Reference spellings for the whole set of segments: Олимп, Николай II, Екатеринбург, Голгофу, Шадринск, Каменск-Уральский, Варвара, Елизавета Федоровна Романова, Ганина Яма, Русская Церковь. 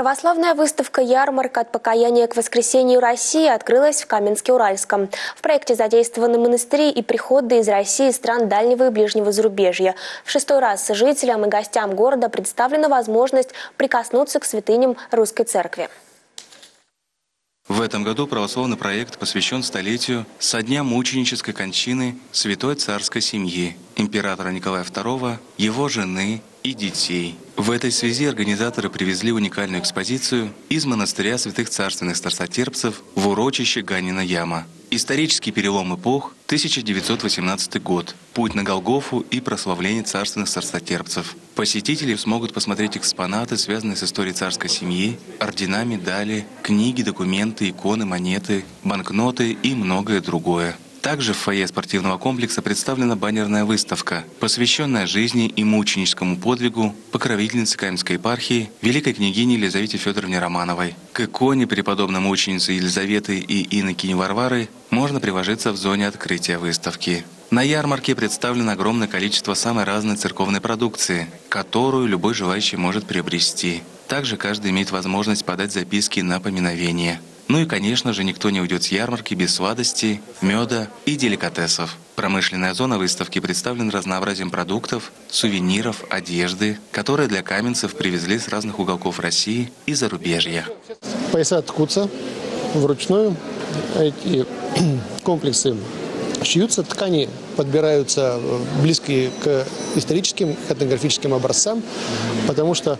Православная выставка «Ярмарка от покаяния к воскресению России» открылась в Каменске-Уральском. В проекте задействованы монастыри и приходы из России и стран дальнего и ближнего зарубежья. В шестой раз жителям и гостям города представлена возможность прикоснуться к святыням Русской Церкви. В этом году православный проект посвящен столетию со дня мученической кончины святой царской семьи, императора Николая II, его жены и детей. В этой связи организаторы привезли уникальную экспозицию из монастыря святых царственных старцотерпцев в урочище Ганина Яма. Исторический перелом эпох, 1918 год, путь на Голгофу и прославление царственных старцотерпцев. Посетители смогут посмотреть экспонаты, связанные с историей царской семьи, ордена, медали, книги, документы, иконы, монеты, банкноты и многое другое. Также в фойе спортивного комплекса представлена баннерная выставка, посвященная жизни и мученическому подвигу покровительницы Каменской епархии великой княгини Елизавете Федоровне Романовой. К иконе преподобной мученицы Елизаветы и инокини Варвары можно приложиться в зоне открытия выставки. На ярмарке представлено огромное количество самой разной церковной продукции, которую любой желающий может приобрести. Также каждый имеет возможность подать записки на поминовение. Ну и, конечно же, никто не уйдет с ярмарки без сладостей, меда и деликатесов. Промышленная зона выставки представлена разнообразием продуктов, сувениров, одежды, которые для каменцев привезли с разных уголков России и зарубежья. Пояса ткутся вручную, эти комплексы шьются, ткани подбираются близкие к историческим, к этнографическим образцам, потому что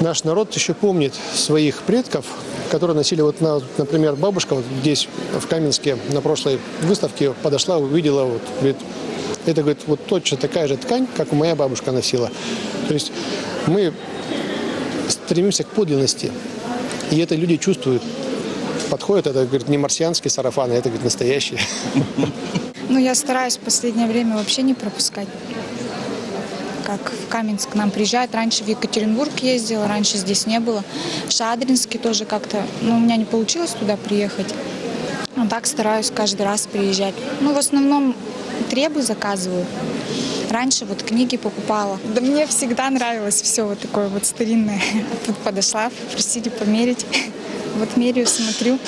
наш народ еще помнит своих предков, которые носили, вот, например, бабушка вот здесь, в Каменске, на прошлой выставке подошла, увидела, вот, говорит, это, говорит, вот точно такая же ткань, как моя бабушка носила. То есть мы стремимся к подлинности, и это люди чувствуют. Подходят, это, говорит, не марсианские сарафаны, это, говорит, настоящие. Ну, я стараюсь в последнее время вообще не пропускать. Как в Каменск к нам приезжают. Раньше в Екатеринбург ездила, раньше здесь не было. В Шадринске тоже как-то, ну, у меня не получилось туда приехать. Но так стараюсь каждый раз приезжать. Ну, в основном требы заказываю. Раньше вот книги покупала. Да мне всегда нравилось все вот такое вот старинное. Тут подошла, просили померить. Вот меряю, смотрю.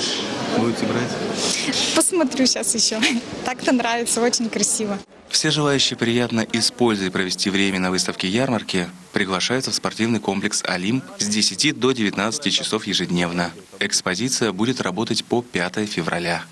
Будете брать? Посмотрю сейчас еще. Так-то нравится, очень красиво. Все желающие приятно и с пользой провести время на выставке-ярмарке приглашаются в спортивный комплекс «Олимп» с 10 до 19 часов ежедневно. Экспозиция будет работать по 5 февраля.